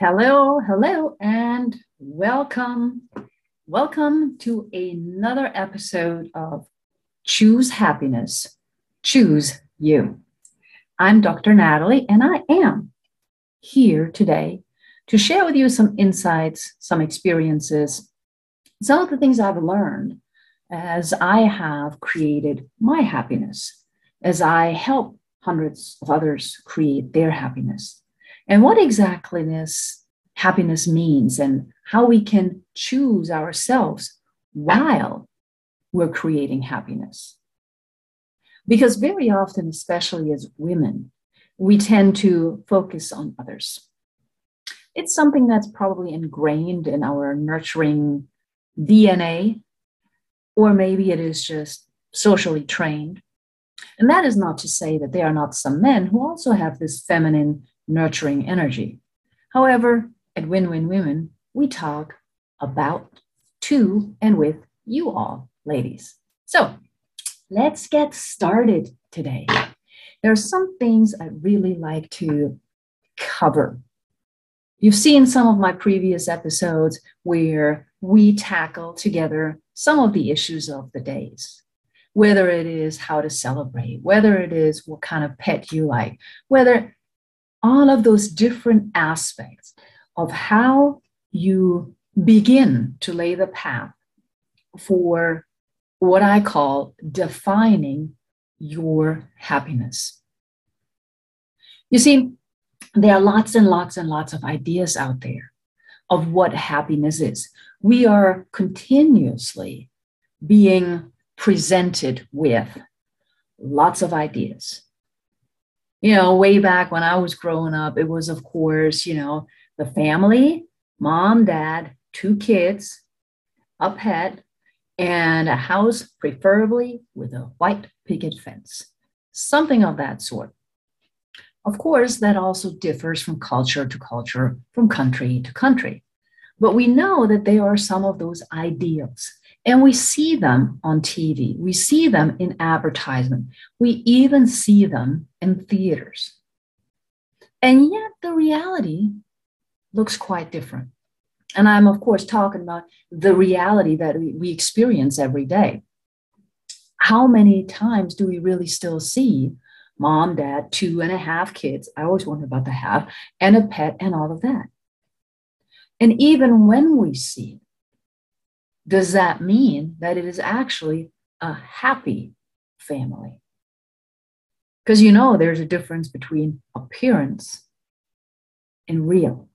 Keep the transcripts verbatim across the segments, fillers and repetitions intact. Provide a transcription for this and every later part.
Hello, hello, and welcome. Welcome to another episode of Choose Happiness, Choose You. I'm Doctor Natalie, and I am here today to share with you some insights, some experiences, some of the things I've learned as I have created my happiness, as I help hundreds of others create their happiness. And what exactly this happiness means and how we can choose ourselves while we're creating happiness. Because very often, especially as women, we tend to focus on others. It's something that's probably ingrained in our nurturing D N A, or maybe it is just socially trained. And that is not to say that there are not some men who also have this feminine nurturing energy. However, at Win Win Women, we talk about to and with you all, ladies. So let's get started today. There are some things I'd really like to cover. You've seen some of my previous episodes where we tackle together some of the issues of the days. Whether it is how to celebrate, whether it is what kind of pet you like, whether all of those different aspects of how you begin to lay the path for what I call defining your happiness. You see, there are lots and lots and lots of ideas out there of what happiness is. We are continuously being presented with lots of ideas. You know, way back when I was growing up, it was, of course, you know, the family, mom, dad, two kids, a pet, and a house, preferably with a white picket fence, something of that sort. Of course, that also differs from culture to culture, from country to country. But we know that there are some of those ideals. And we see them on T V. We see them in advertisement. We even see them in theaters. And yet the reality looks quite different. And I'm, of course, talking about the reality that we experience every day. How many times do we really still see mom, dad, two and a half kids? I always wonder about the half, and a pet and all of that. And even when we see it, does that mean that it is actually a happy family? Because, you know, there's a difference between appearance and real.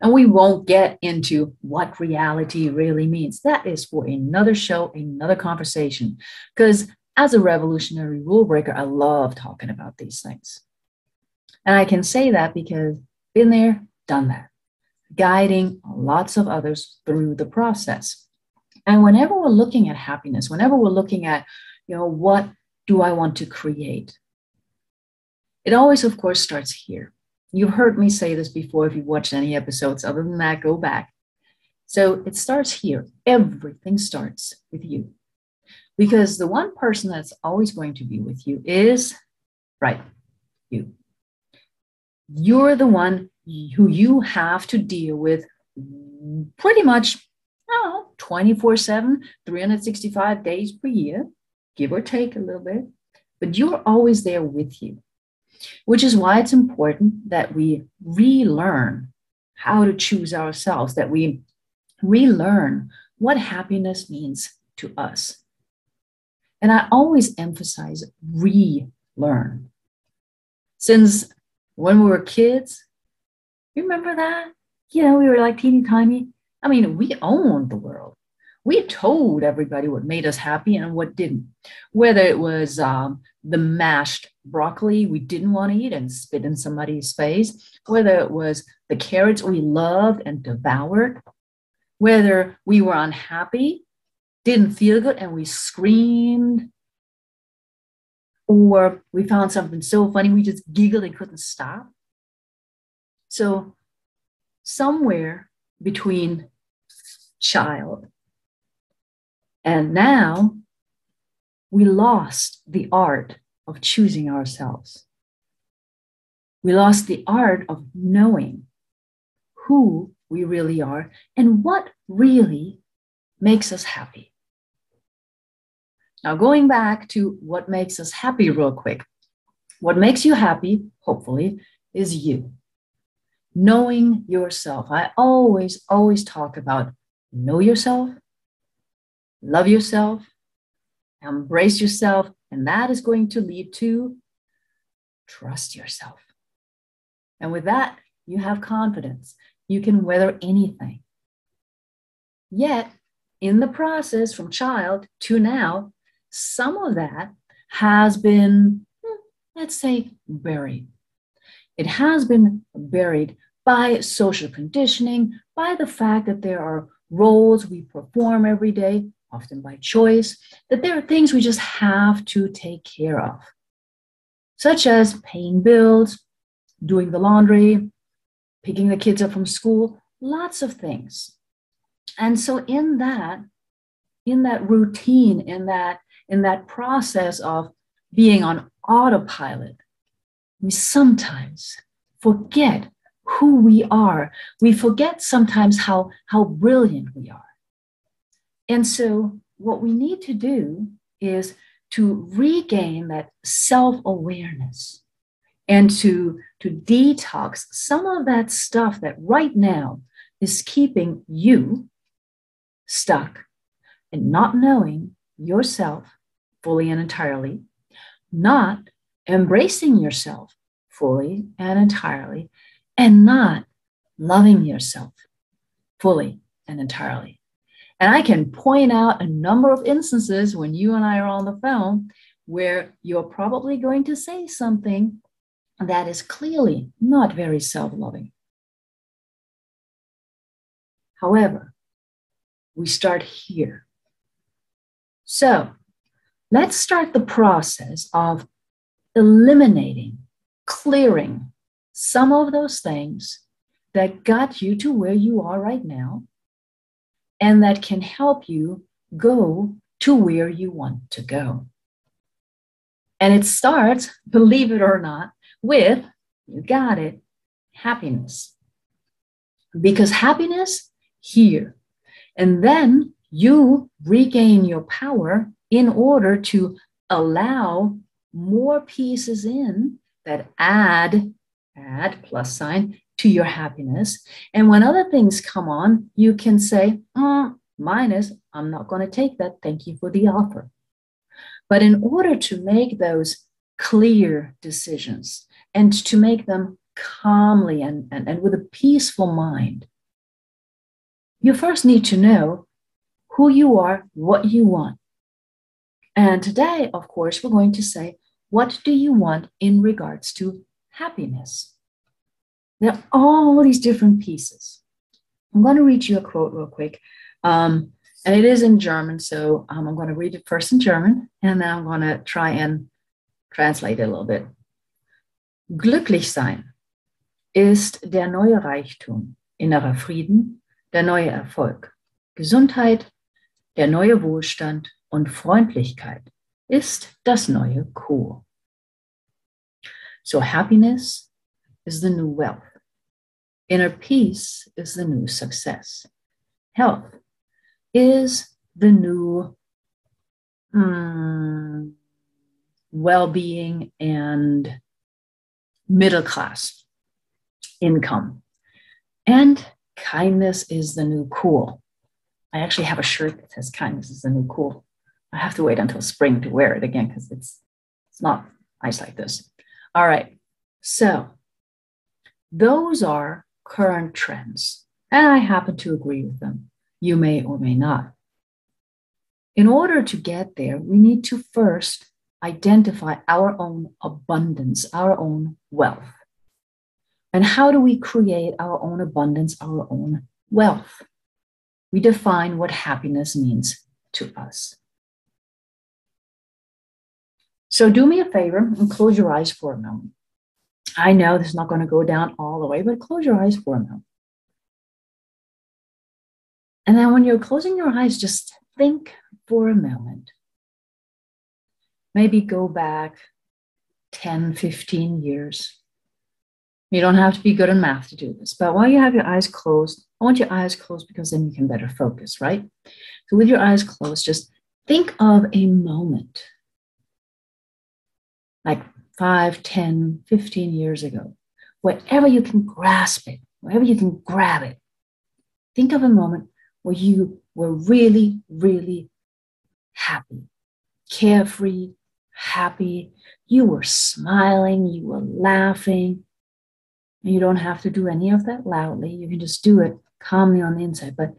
And we won't get into what reality really means. That is for another show, another conversation. Because as a revolutionary rule breaker, I love talking about these things. And I can say that because I've been there, done that, guiding lots of others through the process. And whenever we're looking at happiness, whenever we're looking at, you know, what do I want to create? It always, of course, starts here. You've heard me say this before if you've watched any episodes. Other than that, go back. So it starts here. Everything starts with you. Because the one person that's always going to be with you is, right, you. You're the one who you have to deal with pretty much, I don't know, twenty-four seven, three hundred sixty-five days per year, give or take a little bit, but you're always there with you, which is why it's important that we relearn how to choose ourselves, that we relearn what happiness means to us. And I always emphasize relearn. Since when we were kids, you remember that? You know, we were like teeny tiny. I mean, we owned the world. We told everybody what made us happy and what didn't. Whether it was um, the mashed broccoli we didn't want to eat and spit in somebody's face, whether it was the carrots we loved and devoured, whether we were unhappy, didn't feel good, and we screamed, or we found something so funny we just giggled and couldn't stop. So somewhere between child and now, we lost the art of choosing ourselves. We lost the art of knowing who we really are and what really makes us happy. Now, going back to what makes us happy real quick. What makes you happy, hopefully, is you. Knowing yourself. I always, always talk about know yourself, love yourself, embrace yourself, and that is going to lead to trust yourself. And with that, you have confidence. You can weather anything. Yet, in the process from child to now, some of that has been, let's say, buried. It has been buried by social conditioning, by the fact that there are roles we perform every day, often by choice, that there are things we just have to take care of, such as paying bills, doing the laundry, picking the kids up from school, lots of things. And so in that, in that routine, in that, in that process of being on autopilot, we sometimes forget who we are. We forget sometimes how, how brilliant we are. And so what we need to do is to regain that self-awareness and to, to detox some of that stuff that right now is keeping you stuck and not knowing yourself fully and entirely, not embracing yourself fully and entirely, and not loving yourself fully and entirely. And I can point out a number of instances when you and I are on the phone where you're probably going to say something that is clearly not very self-loving. However, we start here. So let's start the process of eliminating, clearing some of those things that got you to where you are right now and that can help you go to where you want to go. And it starts, believe it or not, with, you got it, happiness. Because happiness here. And then you regain your power in order to allow more pieces in that add, add plus sign to your happiness. And when other things come on, you can say, mm, minus, I'm not going to take that. Thank you for the offer. But in order to make those clear decisions and to make them calmly and, and, and with a peaceful mind, you first need to know who you are, what you want. And today, of course, we're going to say, what do you want in regards to happiness? There are all these different pieces. I'm going to read you a quote real quick. Um, and it is in German, so um, I'm going to read it first in German, and then I'm going to try and translate it a little bit. Glücklich sein ist der neue Reichtum, innerer Frieden, der neue Erfolg, Gesundheit, der neue Wohlstand und Freundlichkeit ist das neue Cool. So happiness is the new wealth. Inner peace is the new success. Health is the new mm, well-being and middle-class income. And kindness is the new cool. I actually have a shirt that says kindness is the new cool. I have to wait until spring to wear it again because it's, it's not nice like this. All right. So those are current trends. And I happen to agree with them. You may or may not. In order to get there, we need to first identify our own abundance, our own wealth. And how do we create our own abundance, our own wealth? We define what happiness means to us. So do me a favor and close your eyes for a moment. I know this is not going to go down all the way, but close your eyes for a moment. And then when you're closing your eyes, just think for a moment. Maybe go back ten, fifteen years. You don't have to be good in math to do this, but while you have your eyes closed, I want your eyes closed because then you can better focus, right? So with your eyes closed, just think of a moment, like five, ten, fifteen years ago, wherever you can grasp it, wherever you can grab it. Think of a moment where you were really, really happy, carefree, happy. You were smiling, you were laughing. And you don't have to do any of that loudly. You can just do it calmly on the inside. But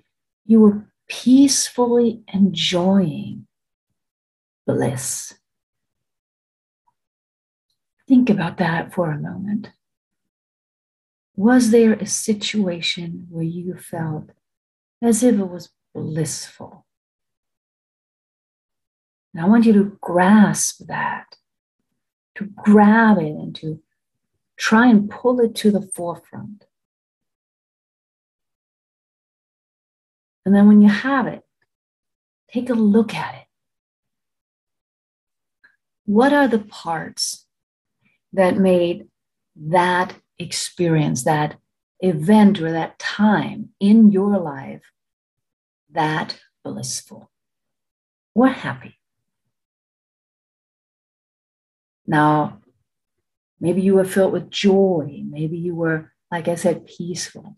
you were peacefully enjoying bliss. Think about that for a moment. Was there a situation where you felt as if it was blissful? And I want you to grasp that, to grab it and to try and pull it to the forefront. And then when you have it, take a look at it. What are the parts that made that experience, that event or that time in your life that blissful or happy? Now, maybe you were filled with joy. Maybe you were, like I said, peaceful.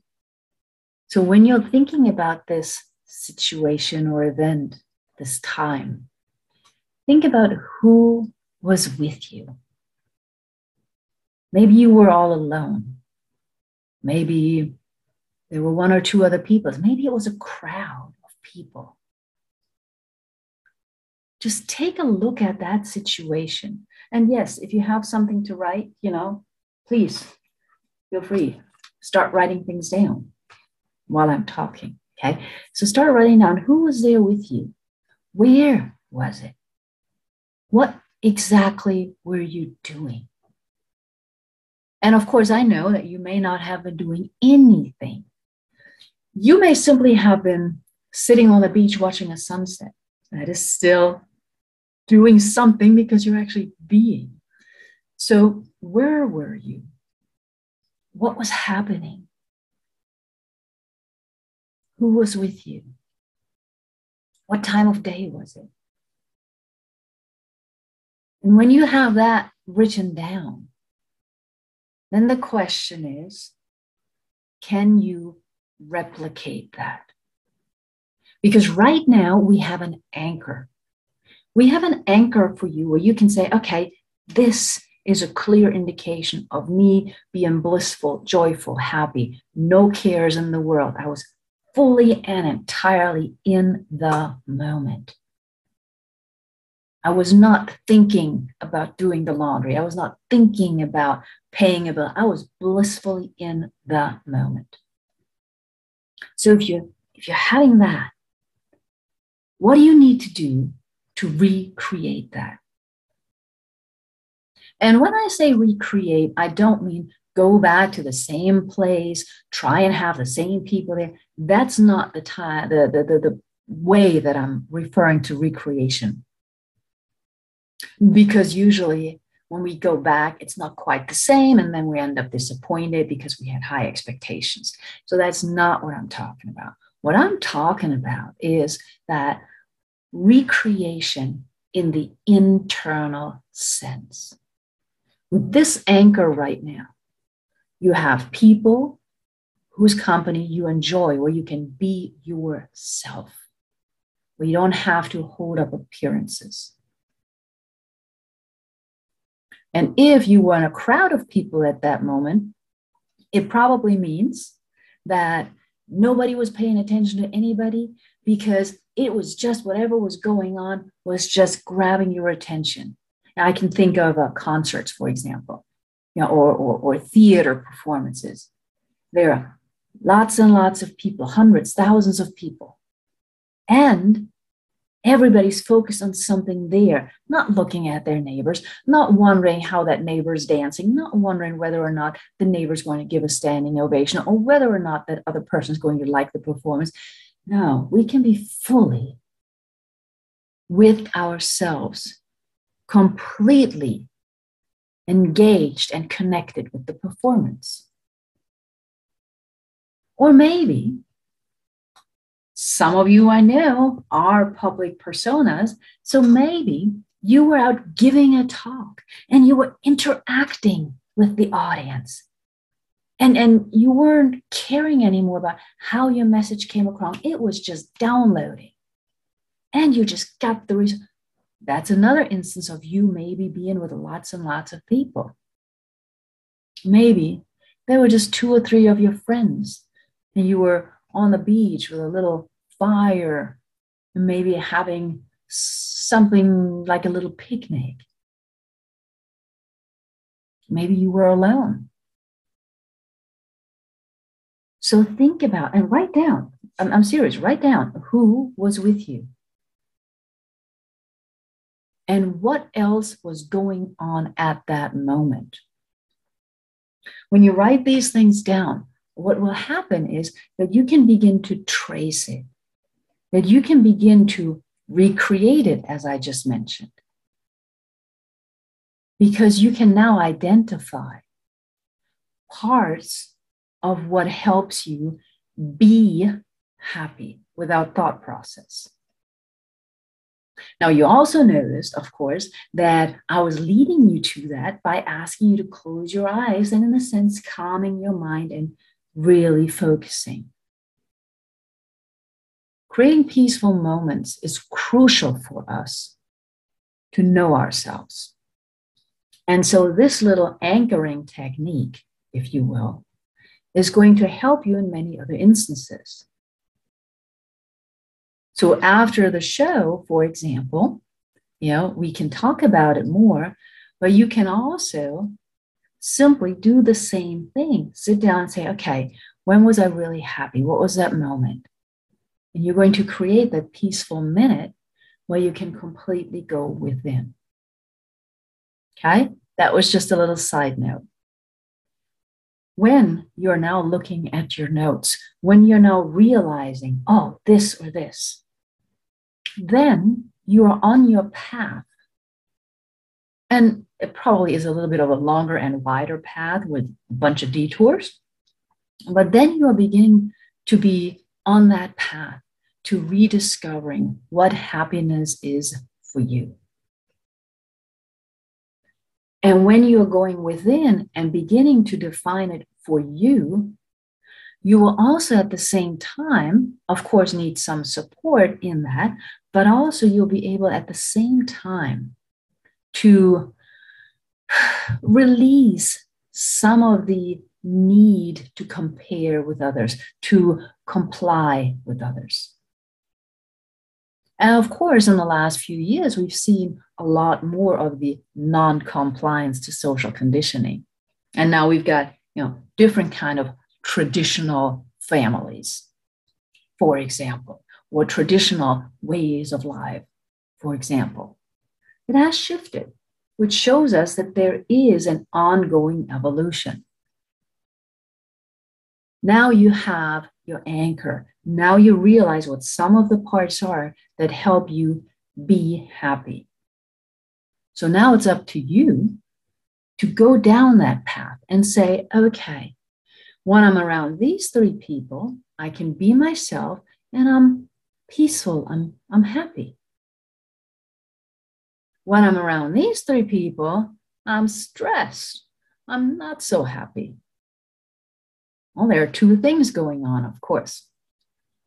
So when you're thinking about this situation or event, this time, think about who was with you. Maybe you were all alone. Maybe there were one or two other people. Maybe it was a crowd of people. Just take a look at that situation. And yes, if you have something to write, you know, please feel free. Start writing things down while I'm talking, okay? So start writing down who was there with you. Where was it? What exactly were you doing? And of course, I know that you may not have been doing anything. You may simply have been sitting on the beach watching a sunset. That is still doing something because you're actually being. So where were you? What was happening? Who was with you? What time of day was it? And when you have that written down, then the question is, can you replicate that? Because right now we have an anchor. We have an anchor for you where you can say, okay, this is a clear indication of me being blissful, joyful, happy, no cares in the world. I was fully and entirely in the moment. I was not thinking about doing the laundry. I was not thinking about paying a bill. I was blissfully in the moment. So if you if you're having that, what do you need to do to recreate that? And when I say recreate, I don't mean go back to the same place, try and have the same people there. That's not the time, the, the, the, the way that I'm referring to recreation. Because usually when we go back, it's not quite the same, and then we end up disappointed because we had high expectations. So that's not what I'm talking about. What I'm talking about is that recreation in the internal sense. With this anchor right now, you have people whose company you enjoy, where you can be yourself, where you don't have to hold up appearances. And if you were in a crowd of people at that moment, it probably means that nobody was paying attention to anybody because it was just whatever was going on was just grabbing your attention. Now, I can think of uh, concerts, for example, you know, or, or, or theater performances. There are lots and lots of people, hundreds, thousands of people. And everybody's focused on something there, not looking at their neighbors, not wondering how that neighbor's dancing, not wondering whether or not the neighbor's going to give a standing ovation or whether or not that other person's going to like the performance. No, we can be fully with ourselves, completely engaged and connected with the performance. Or maybe some of you I know are public personas, so maybe you were out giving a talk and you were interacting with the audience. And, and you weren't caring anymore about how your message came across. It was just downloading. And you just got the result. That's another instance of you maybe being with lots and lots of people. Maybe there were just two or three of your friends. And you were on the beach with a little fire. And maybe having something like a little picnic. Maybe you were alone. So think about and write down, I'm, I'm serious, write down who was with you and what else was going on at that moment. When you write these things down, what will happen is that you can begin to trace it, that you can begin to recreate it, as I just mentioned, because you can now identify parts of what helps you be happy without thought process. Now, you also noticed, of course, that I was leading you to that by asking you to close your eyes and, in a sense, calming your mind and really focusing. Creating peaceful moments is crucial for us to know ourselves. And so this little anchoring technique, if you will, is going to help you in many other instances. So after the show, for example, you know, we can talk about it more, but you can also simply do the same thing. Sit down and say, okay, when was I really happy? What was that moment? And you're going to create that peaceful minute where you can completely go within. Okay? That was just a little side note. When you're now looking at your notes, when you're now realizing, oh, this or this, then you are on your path. And it probably is a little bit of a longer and wider path with a bunch of detours. But then you are beginning to be on that path to rediscovering what happiness is for you. And when you're going within and beginning to define it for you, you will also at the same time, of course, need some support in that, but also you'll be able at the same time to release some of the need to compare with others, to comply with others. And of course, in the last few years, we've seen a lot more of the non-compliance to social conditioning. And now we've got, you know, different kind of traditional families, for example, or traditional ways of life, for example. It has shifted, which shows us that there is an ongoing evolution. Now you have your anchor. Now you realize what some of the parts are that help you be happy. So now it's up to you to go down that path and say, okay, when I'm around these three people, I can be myself and I'm peaceful, I'm, I'm happy. When I'm around these three people, I'm stressed, I'm not so happy. Well, there are two things going on, of course.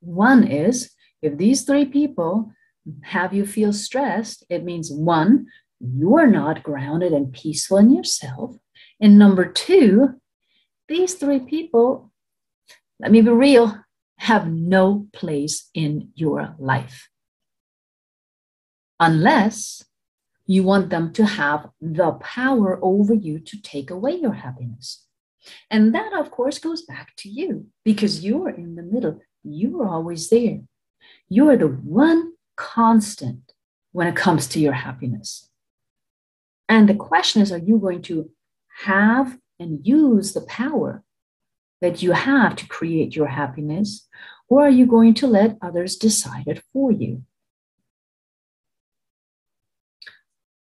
One is, if these three people have you feel stressed, it means one, you are not grounded and peaceful in yourself. And number two, these three people, let me be real, have no place in your life. Unless you want them to have the power over you to take away your happiness. And that, of course, goes back to you because you're in the middle. You are always there. You are the one constant when it comes to your happiness. And the question is, are you going to have and use the power that you have to create your happiness, or are you going to let others decide it for you?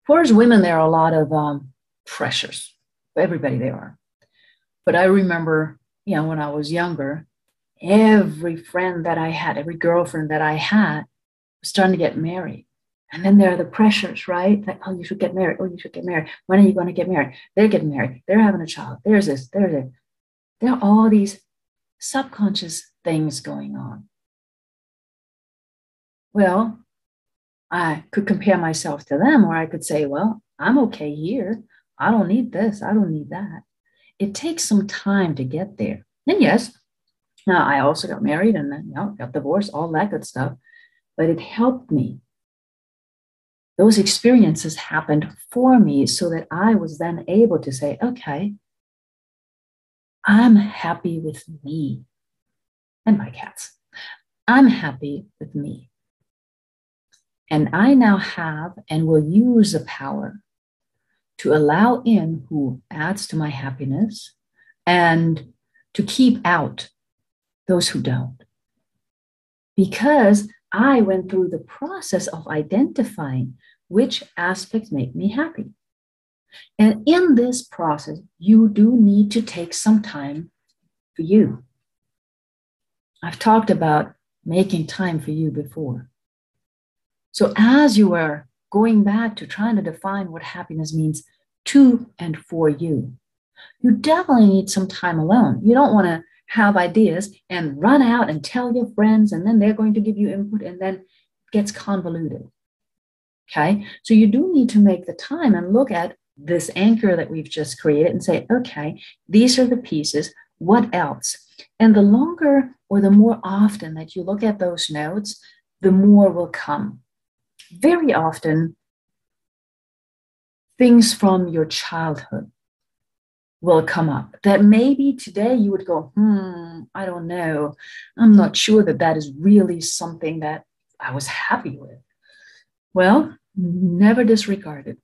For us women, there are a lot of um, pressures. For everybody, they are. But I remember, you know, when I was younger, every friend that I had, every girlfriend that I had was starting to get married. And then there are the pressures, right? Like, oh, you should get married. Oh, you should get married. When are you going to get married? They're getting married. They're having a child. There's this. There's it. There are all these subconscious things going on. Well, I could compare myself to them, or I could say, well, I'm okay here. I don't need this. I don't need that. It takes some time to get there. And yes, now I also got married and then, you know, got divorced, all that good stuff. But it helped me. Those experiences happened for me so that I was then able to say, okay, I'm happy with me and my cats. I'm happy with me. And I now have and will use the power to allow in who adds to my happiness and to keep out those who don't. Because I went through the process of identifying which aspects make me happy. And in this process, you do need to take some time for you. I've talked about making time for you before. So as you are going back to trying to define what happiness means to and for you, you definitely need some time alone. You don't want to have ideas and run out and tell your friends, and then they're going to give you input, and then it gets convoluted. Okay, so you do need to make the time and look at this anchor that we've just created and say, okay, these are the pieces, what else? And the longer or the more often that you look at those notes, the more will come. Very often, things from your childhood will come up that maybe today you would go, hmm, I don't know. I'm not sure that that is really something that I was happy with. Well, never disregard it.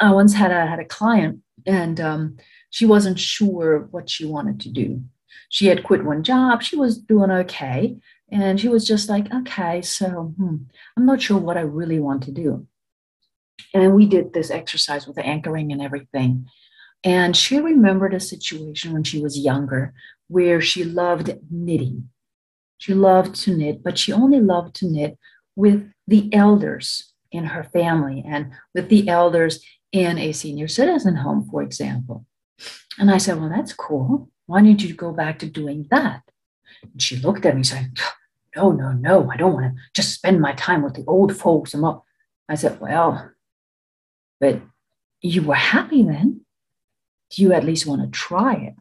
I once had a, had a client, and um, she wasn't sure what she wanted to do. She had quit one job. She was doing okay. And she was just like, okay, so hmm, I'm not sure what I really want to do. And we did this exercise with the anchoring and everything. And she remembered a situation when she was younger where she loved knitting. She loved to knit, but she only loved to knit with the elders in her family and with the elders in a senior citizen home, for example. And I said, well, that's cool. Why don't you go back to doing that? And she looked at me saying, no, no, no, I don't want to just spend my time with the old folks. And all. I said, well, but you were happy then. Do you at least want to try it?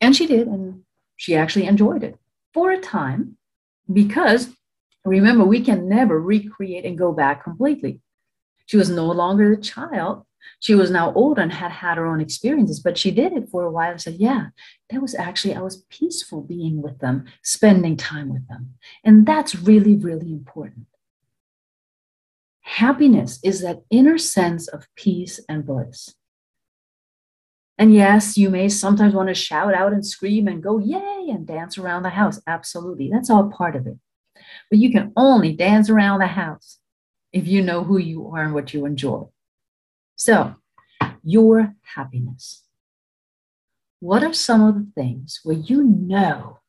And she did, and she actually enjoyed it for a time, because remember, we can never recreate and go back completely. She was no longer a child. She was now older and had had her own experiences, but she did it for a while and said, yeah, that was actually, I was peaceful being with them, spending time with them. And that's really, really important. Happiness is that inner sense of peace and bliss. And yes, you may sometimes want to shout out and scream and go, yay, and dance around the house. Absolutely. That's all part of it. But you can only dance around the house if you know who you are and what you enjoy. So, your happiness. What are some of the things where you know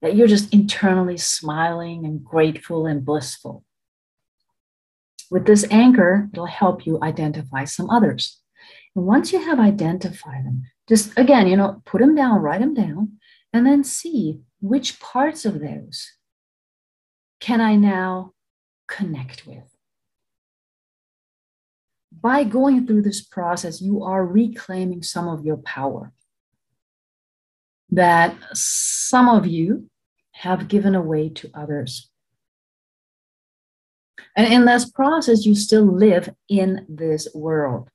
that you're just internally smiling and grateful and blissful? With this anchor, it'll help you identify some others. And once you have identified them, just again, you know, put them down, write them down, and then see which parts of those can I now connect with. By going through this process, you are reclaiming some of your power that some of you have given away to others. And in this process, you still live in this world.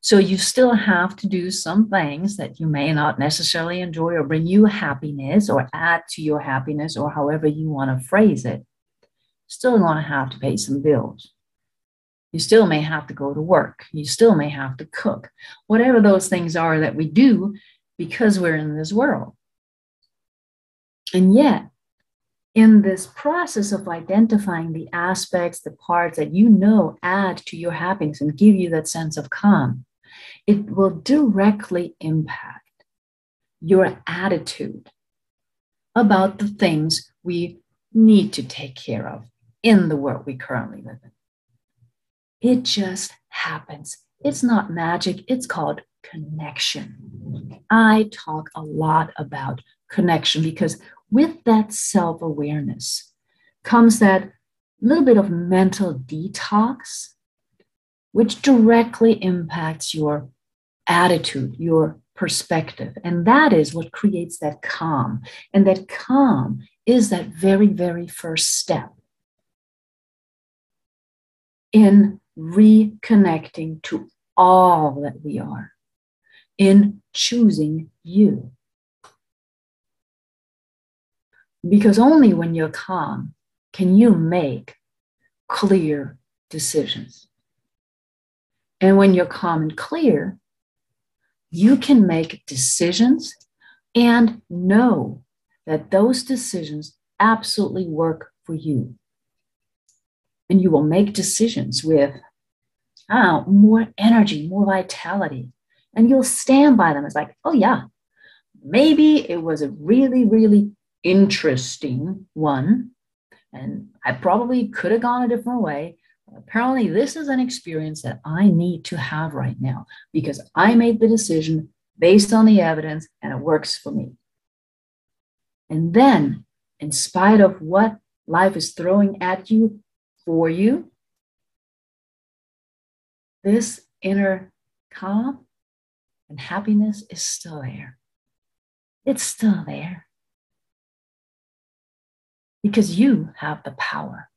So you still have to do some things that you may not necessarily enjoy or bring you happiness or add to your happiness, or however you want to phrase it. Still going to have to pay some bills. You still may have to go to work. You still may have to cook. Whatever those things are that we do because we're in this world. And yet, in this process of identifying the aspects, the parts that you know add to your happiness and give you that sense of calm, it will directly impact your attitude about the things we need to take care of in the world we currently live in. It just happens. It's not magic. It's called connection. I talk a lot about connection because with that self-awareness comes that little bit of mental detox, which directly impacts your attitude, your perspective. And that is what creates that calm. And that calm is that very, very first step in reconnecting to all that we are, in choosing you. Because only when you're calm can you make clear decisions. And when you're calm and clear, you can make decisions and know that those decisions absolutely work for you. And you will make decisions with ah, more energy, more vitality. And you'll stand by them. It's like, oh, yeah, maybe it was a really, really interesting one. And I probably could have gone a different way. Apparently, this is an experience that I need to have right now because I made the decision based on the evidence and it works for me. And then, in spite of what life is throwing at you, for you, this inner calm and happiness is still there. It's still there. Because you have the power.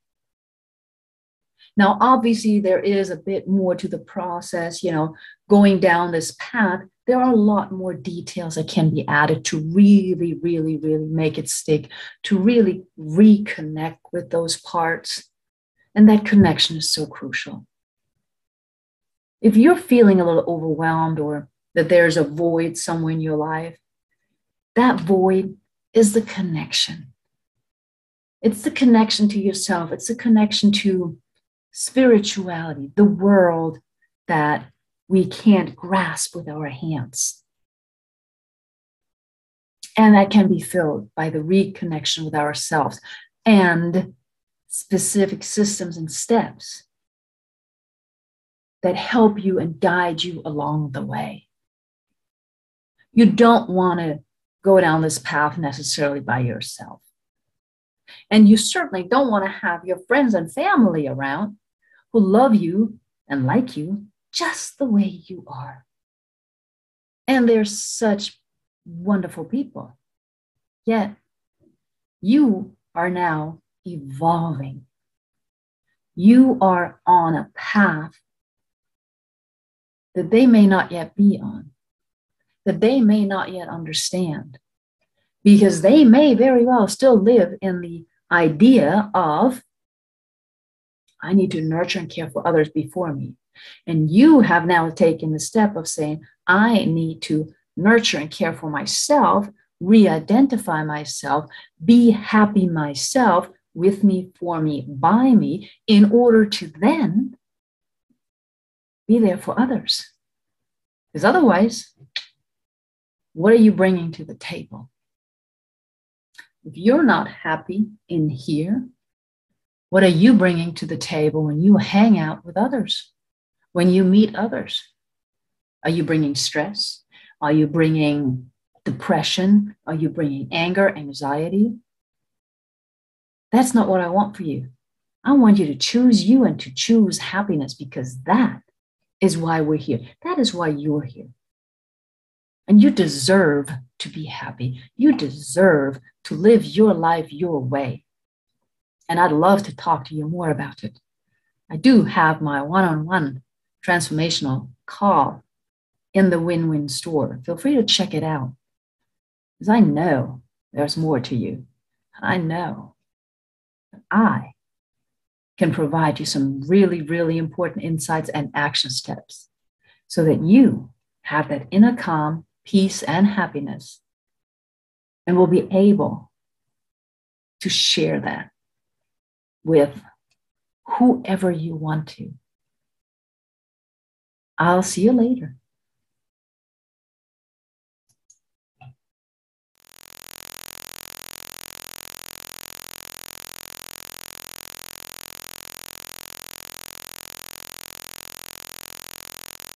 Now, obviously, there is a bit more to the process, you know, going down this path. There are a lot more details that can be added to really, really, really make it stick, to really reconnect with those parts. And that connection is so crucial. If you're feeling a little overwhelmed or that there's a void somewhere in your life, that void is the connection. It's the connection to yourself. It's the connection to spirituality, the world that we can't grasp with our hands. And that can be filled by the reconnection with ourselves and specific systems and steps that help you and guide you along the way. You don't want to go down this path necessarily by yourself. And you certainly don't want to have your friends and family around who love you and like you just the way you are. And they're such wonderful people. Yet you are now evolving. You are on a path that they may not yet be on, that they may not yet understand, because they may very well still live in the idea of, I need to nurture and care for others before me. And you have now taken the step of saying, I need to nurture and care for myself, re-identify myself, be happy myself, with me, for me, by me, in order to then be there for others. Because otherwise, what are you bringing to the table? If you're not happy in here, what are you bringing to the table when you hang out with others, when you meet others? Are you bringing stress? Are you bringing depression? Are you bringing anger, anxiety? That's not what I want for you. I want you to choose you and to choose happiness, because that is why we're here. That is why you're here. And you deserve to be happy. You deserve to live your life your way. And I'd love to talk to you more about it. I do have my one-on-one transformational call in the Win Win store. Feel free to check it out. Because I know there's more to you. I know. I can provide you some really, really important insights and action steps so that you have that inner calm, peace, and happiness, and will be able to share that with whoever you want to. I'll see you later.